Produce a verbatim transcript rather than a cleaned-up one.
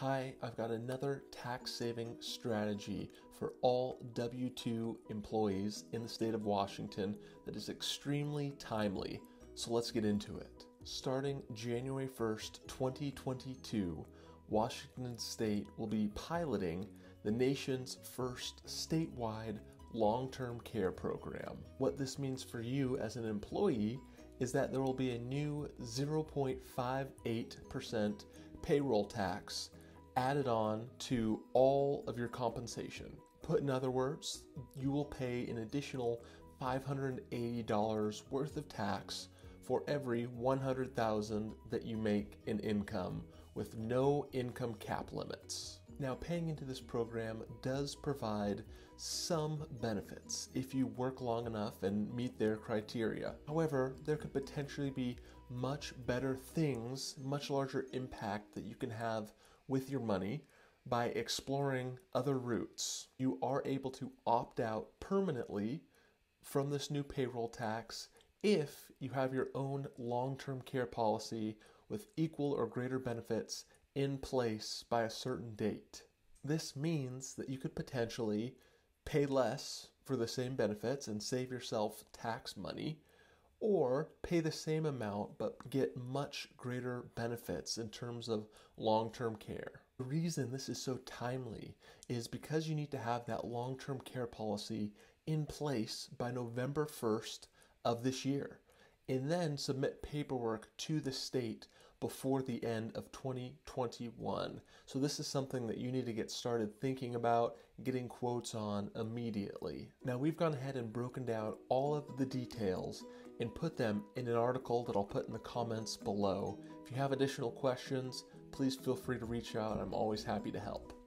hi, I've got another tax saving strategy for all W two employees in the state of Washington that is extremely timely. So let's get into it. Starting January first, twenty twenty-two, Washington State will be piloting the nation's first statewide long-term care program. What this means for you as an employee is that there will be a new zero point five eight percent payroll tax added on to all of your compensation. Put in other words, you will pay an additional five hundred eighty dollars worth of tax for every one hundred thousand dollars that you make in income, with no income cap limits. Now, paying into this program does provide some benefits if you work long enough and meet their criteria. However, there could potentially be much better things, much larger impact that you can have with your money by exploring other routes. You are able to opt out permanently from this new payroll tax if you have your own long-term care policy with equal or greater benefits in place by a certain date. This means that you could potentially pay less for the same benefits and save yourself tax money, or pay the same amount but get much greater benefits in terms of long-term care. The reason this is so timely is because you need to have that long-term care policy in place by November first of this year, and then submit paperwork to the state before the end of twenty twenty-one. So this is something that you need to get started thinking about, getting quotes on immediately. Now, we've gone ahead and broken down all of the details and put them in an article that I'll put in the comments below. If you have additional questions, please feel free to reach out. I'm always happy to help.